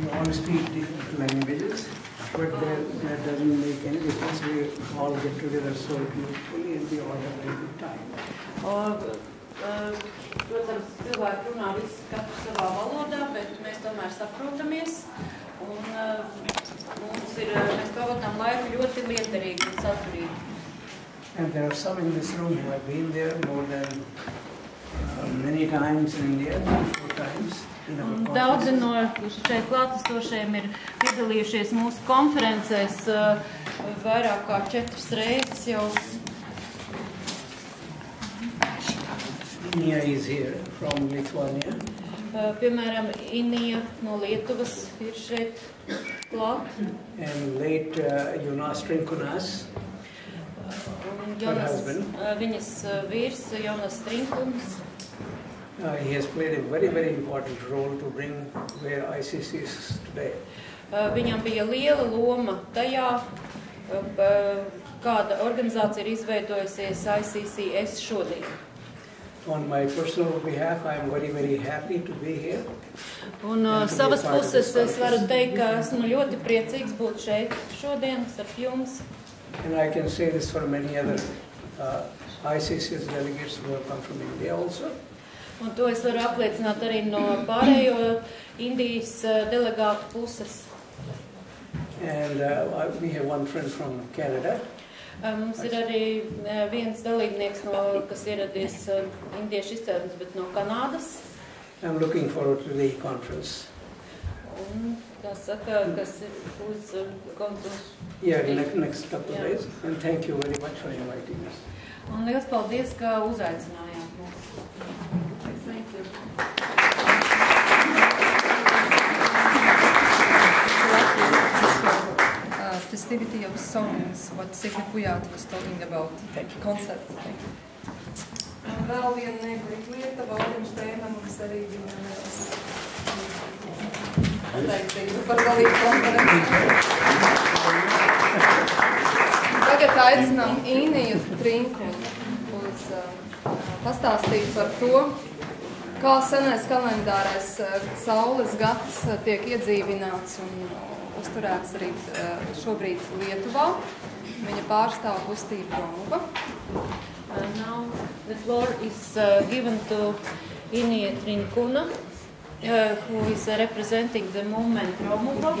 we all speak different languages, but that doesn't make any difference. We all get together so beautifully and we all have a good time. Protams, cilvēki runā visi katru savā valodā, bet mēs tomēr saprotamies. Un mēs pavadām laiku ļoti liederīgi un saturīgi. And there are some in this room who have been there more than many times in India, 4 times. Daudzi no šeit klātesošiem ir piedalījušies mūsu konferencēs vairāk kā 4 reizes jau. Inija is here from Lithuania. Piemēram, Inija no Lietuvas ir šeit klāt. And late Jonas Strinkunas, her husband. Vinis Virs, Jonas Trinkūnas. He has played a very, very important role to bring where ICC is today. Viņam bija liela loma tajā, kāda organizācija ir izveidojusies ICCS šodien. On my personal behalf, I am very, very happy to be here. Un savas puses es varu teikt, ka esmu ļoti priecīgs būt šeit šodien starp jums. And I can say this for many other ICC's delegates who have come from India also. Un to es varu apliecināt arī no pārējo Indijas delegātu puses. And we have one friend from Canada. Mums ir arī viens dalībnieks, kas ieradies indiešu izcelsmes, bet no Kanādas. I'm looking forward to the conference. Un tā saka, kas ir uz konferences. Yeah, next couple of days. And thank you very much for inviting us. Un liels paldies, ka uzaicinājāt mums. Thank you. Festivity of songs, what Sigrid Pujāt was talking about, the concept. Vēl viena negrīta lieta, Valdiņš tēma mums arī vienmēs. Teiktu par galību konferenci. Tagad aicinām Iniju Trinkunu uz pastāstīt par to, kā senais kalendārais saules gads tiek iedzīvināts un uzturēts arī šobrīd Lietuvā. Viņa pārstāv kustību Romuva. Now the floor is given to Inija Trinkuna, who is representing the movement Romuva.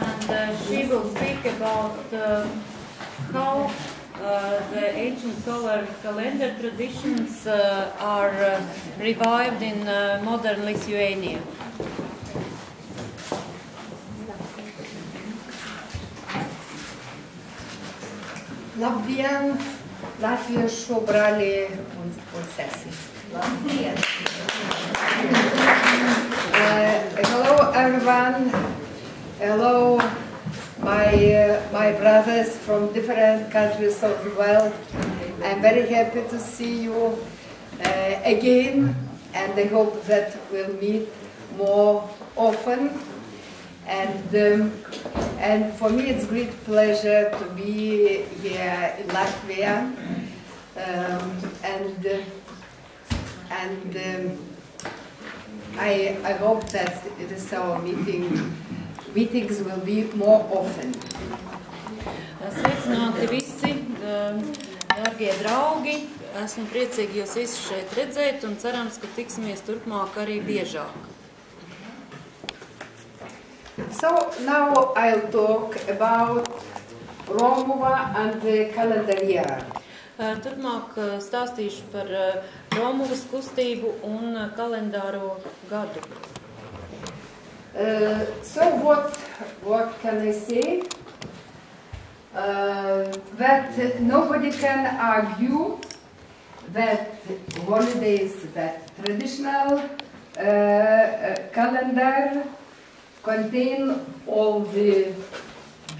And she will speak about how the ancient solar calendar traditions are revived in modern Lithuania. Labdien, latviešu brāļi un sesis. Labdien. Hello everyone. Hello. My brothers from different countries of the world, I'm very happy to see you again, and I hope that we'll meet more often. And for me, it's a great pleasure to be here in Latvia, I hope that this our meeting. Meetings will be more often. Sveicināti visi, dargie draugi. Esmu priecīgi jūs visus šeit redzēt un cerams, ka tiksimies turpmāk arī biežāk. So now I'll talk about Romuva and the calendar year. Turpmāk stāstīšu par Romuvas kustību un kalendāro gadu. So what can I say? That nobody can argue that holidays, that traditional calendar contain all the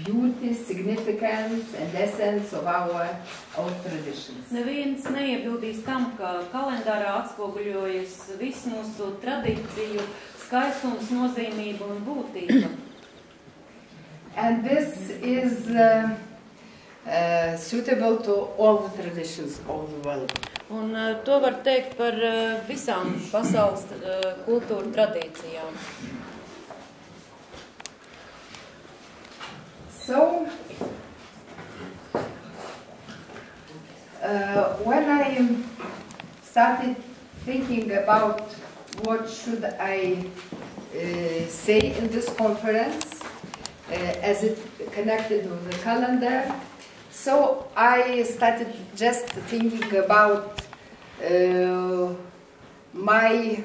beauty, significance and essence of our traditions. Neviens neiebildīs tam, ka kalendārā atspoguļojas visu mūsu tradīciju, skaistums, nozīmība un būtība. And this is suitable to all the traditions of the world. Un to var teikt par visām pasaules kultūru tradīcijām. When I started thinking about what should I say in this conference, as it connected with the calendar, so I started just thinking about my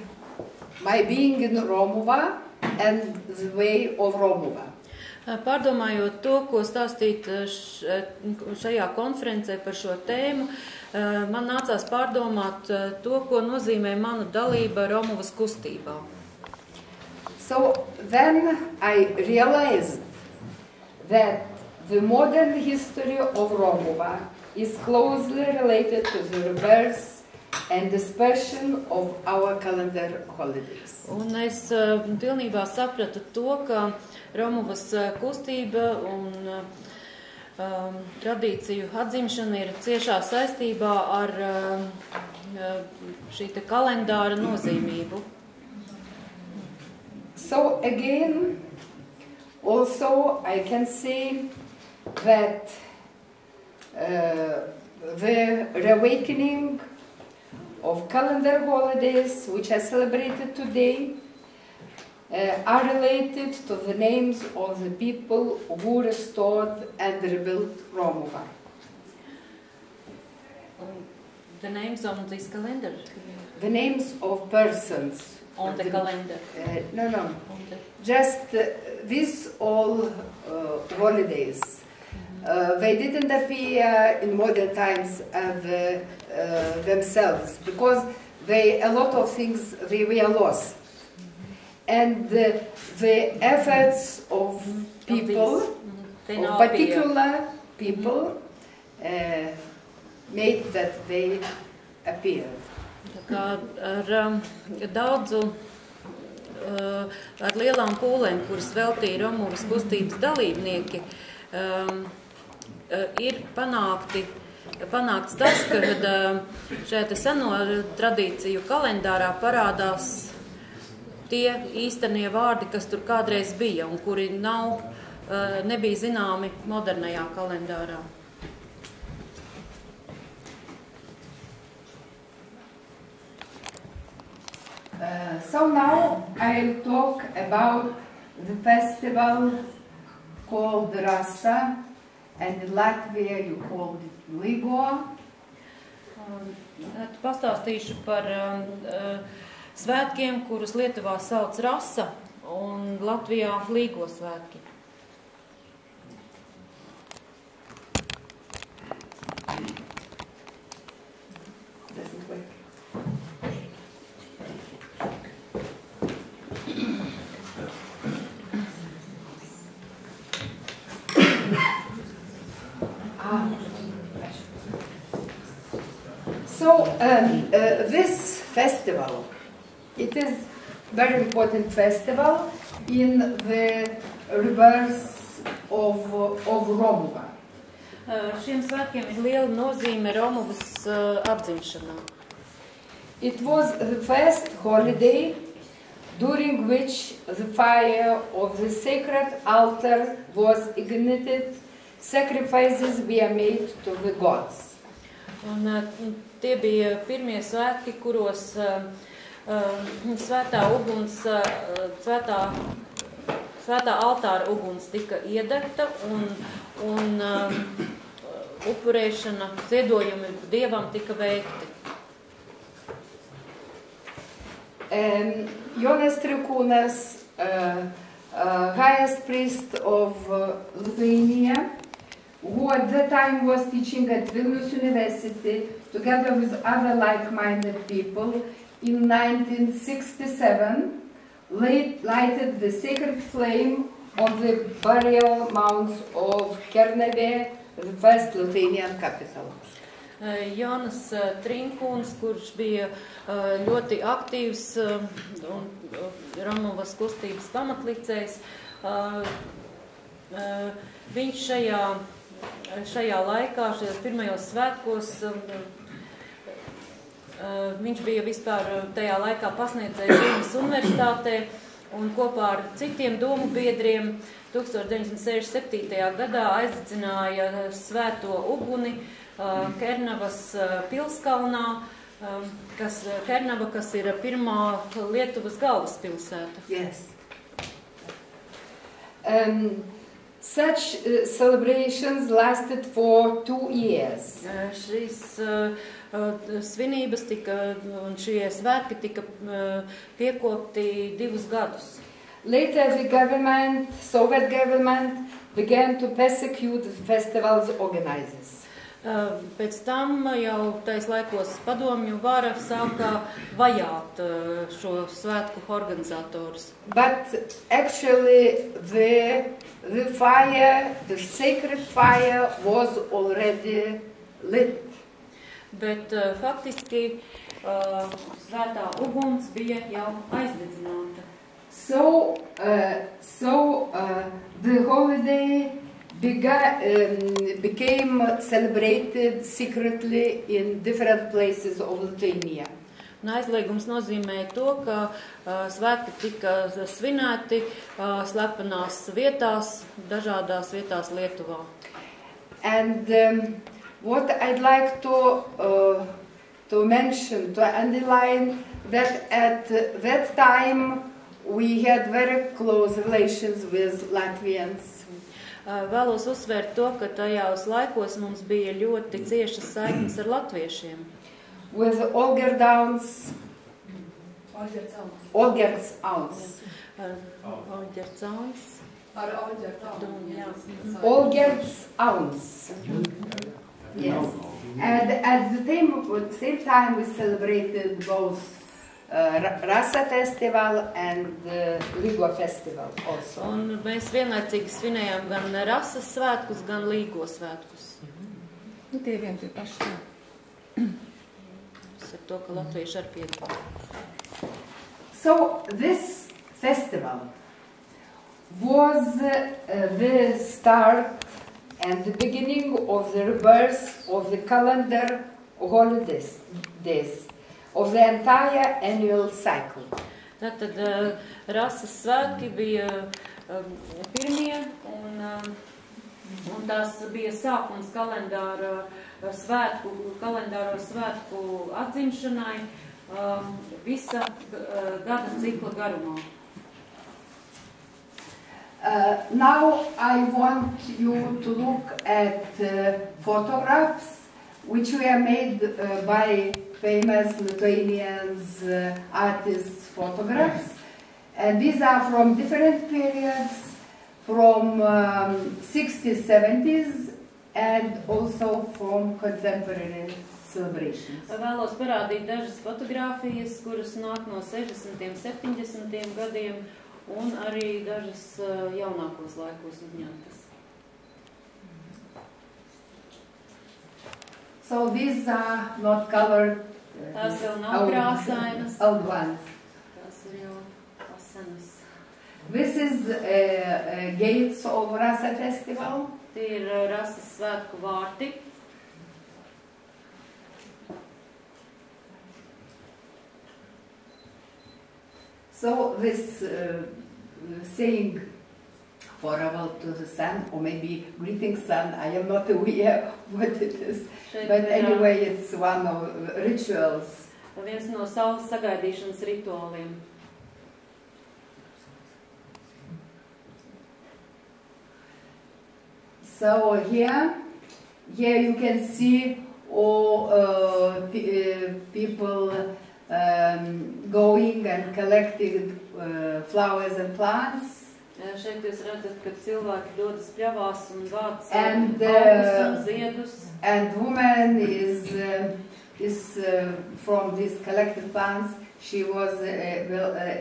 being in Romuva and the way of Romuva. Pārdomājot to, ko stāstīt šajā konferencē par šo tēmu, man nācās pārdomāt to, ko nozīmē mana dalība Romuvas kustībā. So then I realized that the modern history of Romuva is closely related to the rebirth and dispersion of our calendar holidays. Un es pilnībā sapratu to, ka Romuvas kustība un tradīciju atzimšana ir ciešā saistībā ar šī te kalendāra nozīmību. So again, also I can say that the reawakening of calendar holidays, which are celebrated today, are related to the names of the people who restored and rebuilt Romuva. The names on this calendar? The names of persons. On the calendar? No. Just these all holidays. They didn't appear in modern times themselves, because a lot of things were lost. And the efforts of people, of particular people, made that they appeared. Ar lielām pūlēm, kuras veltīja Romuvas kustības dalībnieki, ir panākts tas, ka šajā seno tradīciju kalendārā parādās tie īstenie vārdi, kas tur kādreiz bija un kuri nebija zināmi modernajā kalendārā. So now I'll talk about the festival called Rasa, and in Latvia you called it Līgo. Pastāstīšu par svētkiem, kurus Lietuvā sauc Rasa, un Latvijā Līgo svētki. So this festival, it is very important festival in the rebirth of Romuva. Šiem svētkiem ir liela nozīme Romuvas apdzimšanā. It was the first holiday during which the fire of the sacred altar was ignited, sacrifices were made to the gods. Tie bija pirmie svētki, kuros svētā altāra uguns tika iedegta un upurēšana, ziedojumi dievam tika veikti. Jonas Trinkūnas, highest priest of Lithuania, who at that time was teaching at Vilnius University, together with other like-minded people, in 1967 lighted the sacred flame on the burial mounds of Kernavė, the first Lithuanian capital. Jonas Trinkūns, kurš bija ļoti aktīvs Romuvas kustības pamatlicējs, viņš šajā laikā, šajos pirmajos svētkos, viņš bija vispār tajā laikā pasniedzējis Vilnius universitātē un kopā ar citiem domu biedriem 1967. Gadā aizdedzināja svēto uguni Kernavas pilskalnā, Kernava, kas ir pirmā Lietuvas galvaspilsēta. Yes. Such celebrations lasted for 2 years. Šīs svinības un šie svētki tika piekopti 2 gadus. Later the government, Soviet government, began to persecute the festival's organizers. Pēc tam jau tais laikos padomju vara sāka vajāt šo svētku organizatorus. But actually the fire, the sacred fire was already lit. Bet faktiski svētā uguns bija jau aizdedzināta. So the holiday became celebrated secretly in different places of Lithuania. Aizliegums nozīmēja to, ka svētki tika svinēti slepenās vietās, dažādās vietās Lietuvā. And what I'd like to mention, to underline, that at that time we had very close relations with Latvians. Vēlos uzsvērt to, ka tajās laikos mums bija ļoti ciešas saiknes ar latviešiem. With Olgerts Auns. Olgerts Auns. Olgerts Auns. Ar Olgerts Auns. Yes. And at the same time we celebrated both Rasa festival and Līgo festival also. Un mēs vienlaicīgi svinējām gan Rasas svētkus, gan Līgo svētkus. Tie vien tie paši svētki. Es ar to, ka latvieši ar piedalās. So this festival was the start and the beginning of the rebirth of the calendar holidays. Of the entire annual cycle. Tātad Rasas svētki bija pirmie, un tās bija sākums kalendāro svētku atdzimšanai visa gada cikla garumā. Now I want you to look at photographs which were made by famous Lithuanian artists' photographs. And these are from different periods, from 60s, 70s, and also from contemporary celebrations. Vēlos parādīt dažas fotogrāfijas, kuras nāk no 60. 70. Gadiem, un arī dažas jaunākos laikos uzņemtas. So these are not colored old ones. This is gates of Rasa festival. So this saying, farewell to the sun, or maybe greeting sun. I am not aware what it is, but anyway, it's one of rituals. Viens no saules sagaidīšanas rituāliem. So here you can see all people going and collecting flowers and plants. Šeit jūs redzat, ka cilvēki dodas pļavās un vāc augus un ziedus. And woman is from these collected plants. She will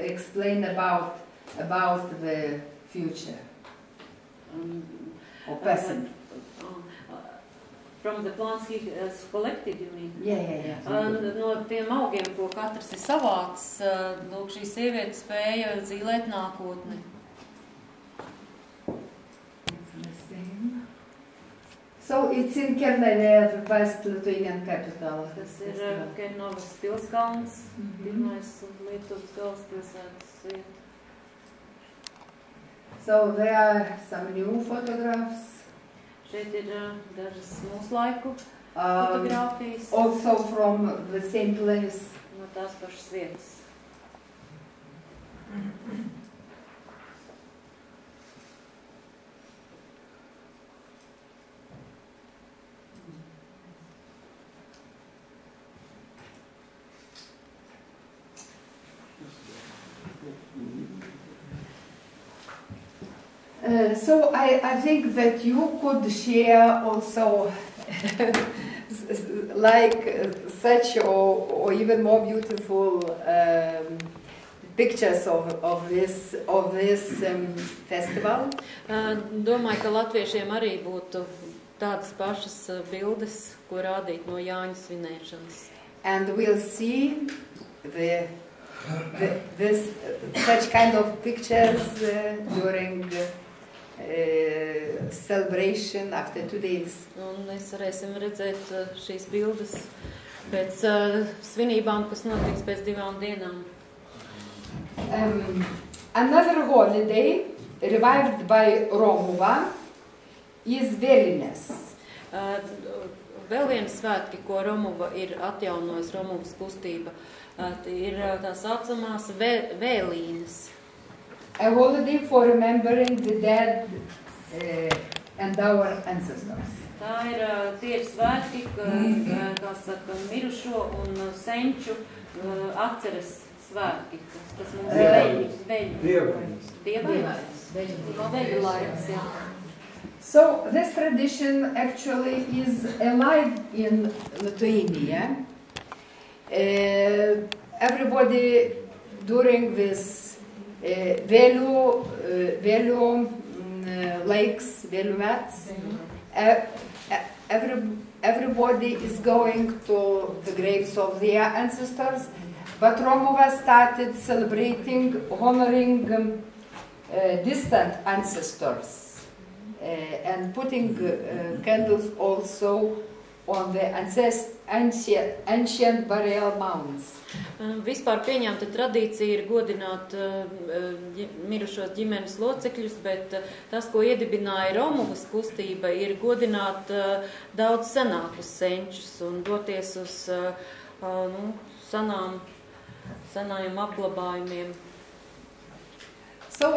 explain about the future. Or present. From the plants he has collected, you mean? Yeah. No tiem augiem, ko katrs ir savāds, lūk, šī sieviete spēja zīlēt nākotni. So it's in Kernavė, the past Lithuanian capital. Tas ir Kernavas pilskalns, pirmais Lietuvas galvaspilsētas vieta. So there are some new photographs. Also from the same place. So I think that you could share also like such or even more beautiful pictures of this festival. Domāju, ka latviešiem arī būtu tādas pašas bildes, ko rādīt no Jāņu svinēšanas. And we'll see such kind of pictures during celebration after 2 days. Un mēs varēsim redzēt šīs bildes pēc svinībām, kas notiks pēc 2 dienām. Another holiday revived by Romuva is Vėlinės. Vēl viens svētki, ko Romuva ir atjaunojis, Romuvas kustība, ir tā saucamās Vėlinės. A holiday for remembering the dead and our ancestors. Tā ir tie svētki, kas saka mirušo un senču atceras svētki, kas mums ir Vėlinės. Vėlinės. So this tradition actually is alive in Lithuania. Everybody during this Vėlių lakes, Vėlių mats. Everybody is going to the graves of their ancestors, but Romuva started celebrating, honoring distant ancestors and putting candles also on the ancient burial mounds. Vispār pieņemta tradīcija ir godināt mirušos ģimenes locekļus, bet tas, ko iedibināja Romuvas kustība, ir godināt daudz senākus senčus un doties uz senajiem apglabājumiem. So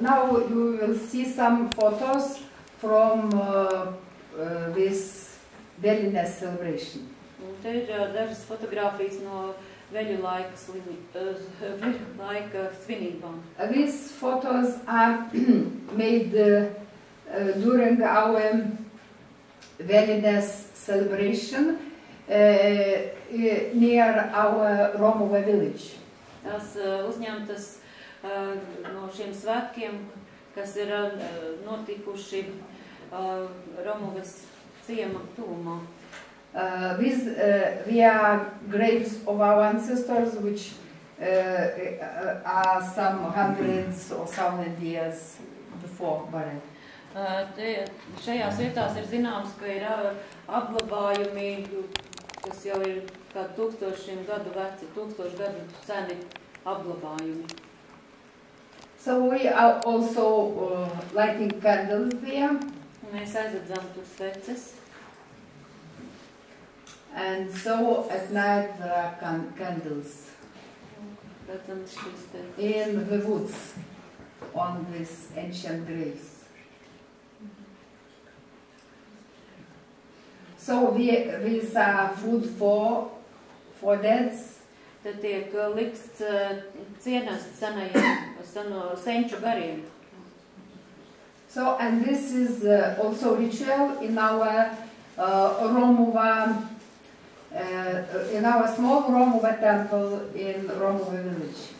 now you will see some photos from this Vėlinės celebration. Te ir dažas fotogrāfijas no Vėlių laika svinībām. These photos are made during our Vėlinės celebration near our Romuva village. Tas uzņemtas no šiem svētkiem, kas ir notikuši Romuvas These are graves of our ancestors, which are some hundreds or thousand years before burial. Šajās vietās ir zināms, ka ir apglabājumi, kas jau ir kā 1000 gadu veci, 1000 gadu seni apglabājumi. So we are also lighting candles there. Mēs aizredzam tos sveces. And so at night there are candles in the woods on these ancient graves. So these are food for deads. Tad tiek likts cienas senču gariem. So, and this is also ritual in our Romuva, in our small Romuva temple in Romuva village.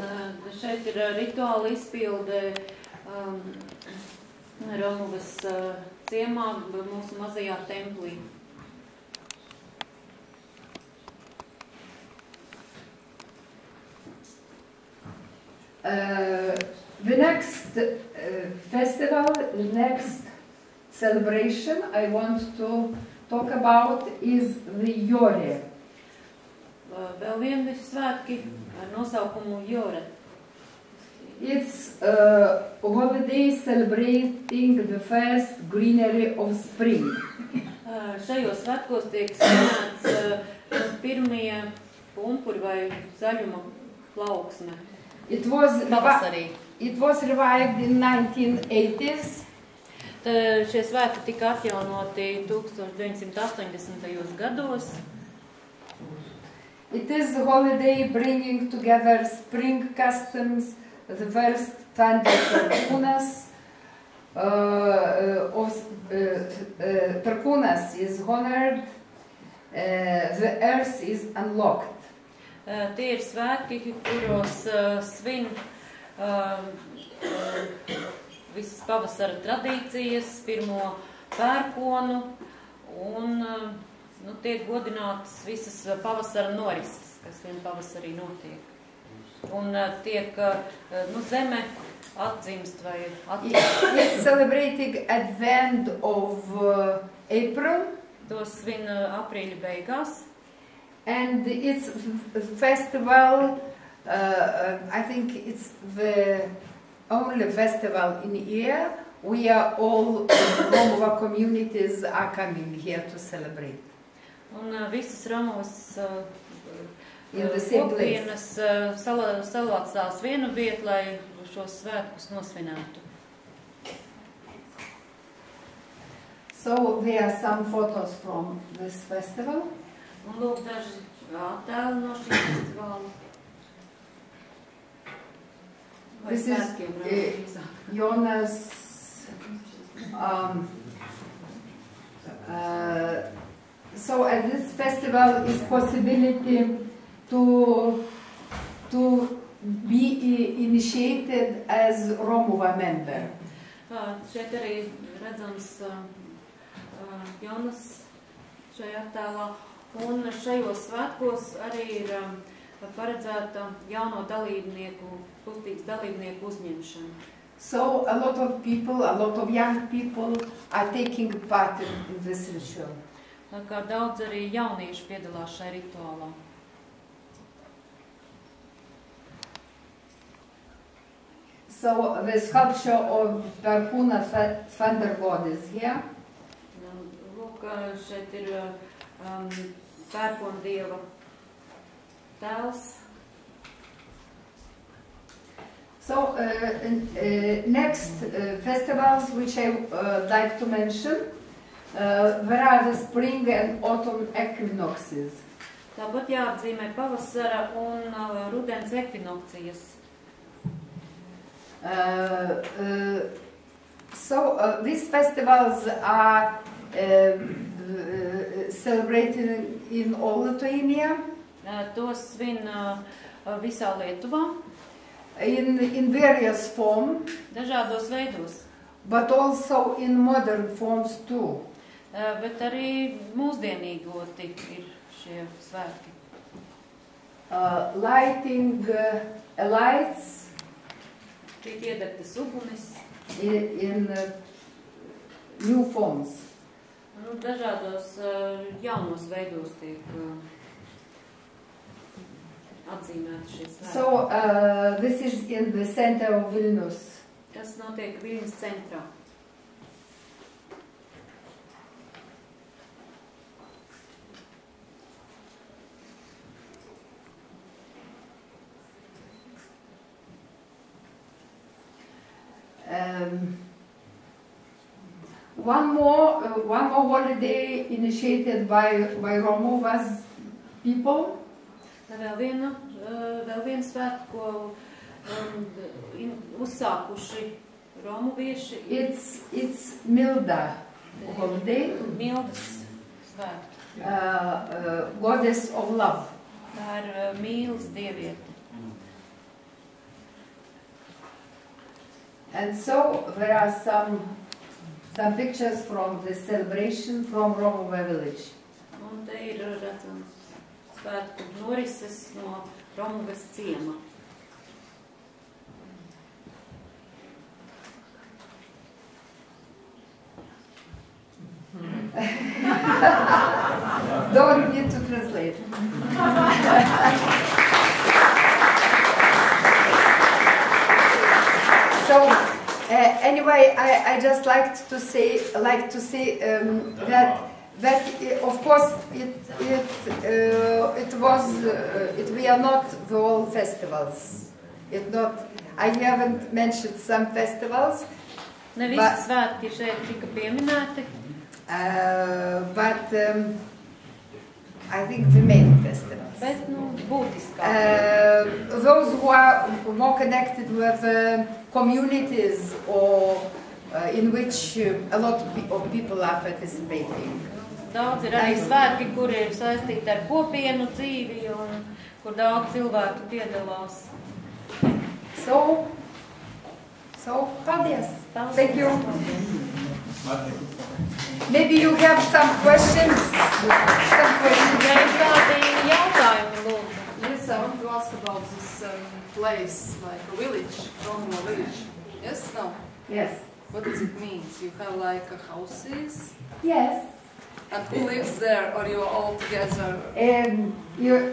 And šeit ir rituāla izpilde Romuvas ciemā, mūsu mazajā templī. The next festival, the next celebration I want to talk about is the Jore. Vēl vieni svētki ar nosaukumu Jore. It's a holiday celebrating the first greenery of spring. Šajos svētkos tiek svinēts pirmie pumpuri vai zaļuma plauksme. It was revived in 1980s. Šie svētki tika atjaunoti 1980. gados. It is a holiday bringing together spring customs, the first Perkunas is honored, the earth is unlocked. Tie ir svētki, kuros svin visas pavasara tradīcijas, pirmo pērkonu un tiek godinātas visas pavasara norises, kas vien pavasarī notiek. Un tiek zeme atdzimst vai atdzimst. It's celebrating at the end of April. Tos vien aprīļa beigās. And it's a festival, I think it's the only festival in here. We are all Romuva communities are coming here to celebrate. Un visas Romuvas kopienas salācās vienu vietu, lai šos svētkus nosvinētu. So there are some photos from this festival. Un lūk daži attēli no šī festivāla. This is Jonas. So at this festival is possibility to be initiated as Romuva member. Šeit arī redzams Jonas šajā attēlā. Un šajos svētkos arī ir paredzēta jauno dalībnieku, kultūras dalībnieku uzņemšana. So a lot of people, a lot of young people are taking part in this ritual. Kā daudz arī jaunieši piedalās šajā rituālā. So the sculpture of Perkūna Gladys is here. Lūk, šeit ir Perkūna dieva tēls. So next festivals which I like to mention, there are the spring and autumn equinoxes. Tāpat jāatzīmē pavasara un rudens ekvinokcijas. So these festivals are celebrated in all Lithuania. Tos svin visā Lietuvā. In various forms. Dažādos veidos. But also in modern forms too. Bet arī mūsdienīgoti ir šie svētki. Lighting lights. Tiek iedegtas ugunis. In new forms. Dažādos jaunos veidos tiek atzīmēti šie svētki. So this is in the center of Vilnius. Tas notiek Vilnius centrā. One more holiday initiated by Romuva's people. Vēl viens svētki, ko uzsākuši romuvieši. It's Milda holiday. Mildas svētki. Goddess of love. Tā ir mīlas dieviete. And so there are some pictures from the celebration from Romuva village. Un te ir redzams svētku norises no Romuvas ciema. Don't need to translate. Anyway, I just like to say that of course it were not the all festivals. I haven't mentioned some festivals. But I think the main festivals. Those who are more connected with communities or in which a lot of people are participating. Daudz ir arī svētki, kur ir saistīti ar kopienu dzīvi un kur daudz cilvēku piedalās. So, paldies. Thank you. Maybe you have some questions. Yes, I want to ask about this place, like a village, Romuva village. Yes, no? Yes. What does it mean? You have like houses? Yes. And who lives there, or you are all together? You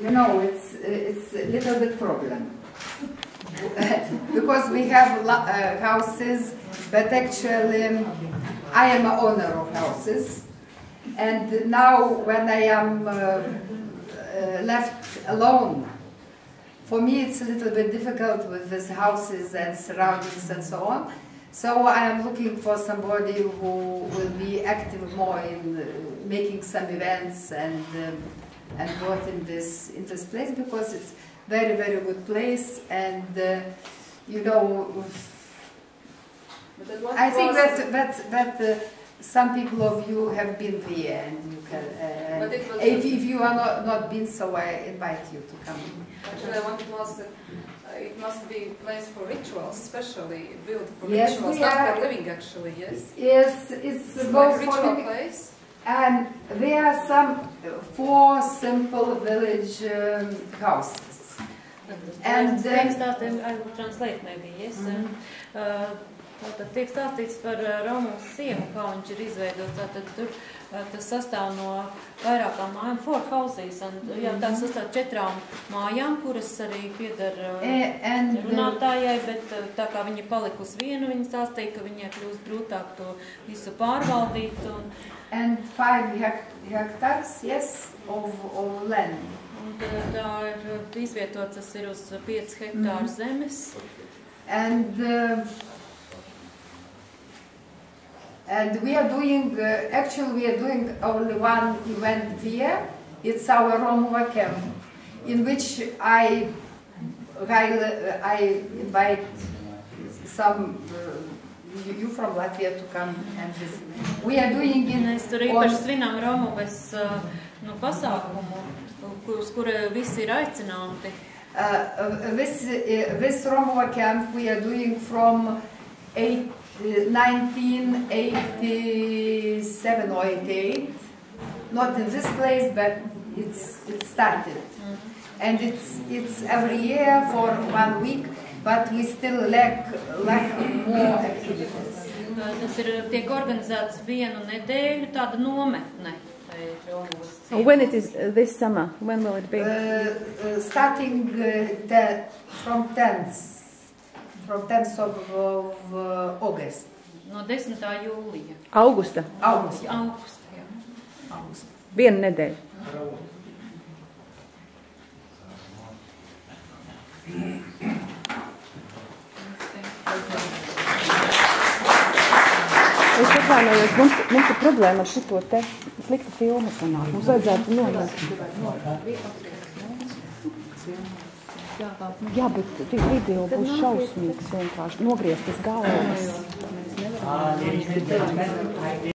know, it's a little bit problem. Because we have houses, but actually I am an owner of houses, and now when I am left alone, for me it's a little bit difficult with these houses and surroundings and so on. So I am looking for somebody who will be active more in making some events and work in this place, because it's very, very good place, and you know, I think that some people of you have been there, and you can. If you are not been, so I invite you to come. Actually, I wanted to ask that it must be a place for rituals, especially built for rituals, not for living. Actually, yes. Yes, it's both like ritual place. And there are some four simple village houses. And then I will translate maybe, yes. Tātad tiek stāstīts par Romuvas ciemu, kā viņš ir izveidots. Tātad tur tas sastāv no vairākām mājām, four houses, tās sastāv četrām mājām, kuras arī piedar runātājai, bet tā kā viņa palikusi viena, viņa stāstīja, ka viņai kļūst grūtāk to visu pārvaldīt. And 5 hectares, yes, of land. Tā ir izvietots, tas ir uz 5 hektāru zemes. And we are doing, actually we are doing only one event here. It's our Romuva camp, in which I invite some you from Latvia to come and visit. We are doing in Mēs tur īpaši svinām Romuvas pasākumu, uz kura visi ir aicināti. This Romuva camp we are doing from 1987 or 88, not in this place, but it started, and it's every year for 1 week, but we still lack more activities. Tas ir tiek organizēts vienu nedēļu, tāda nometne. When it is this summer? When will it be? Starting from 10th of August. No, 10th July. August. One day. Es atvainojos, mums ir problēma ar šito te sliktu filmu sanāk. Mums vajadzētu nonākt. Jā, bet video būs šausmīgs vienkārši, nogrieztas galvas.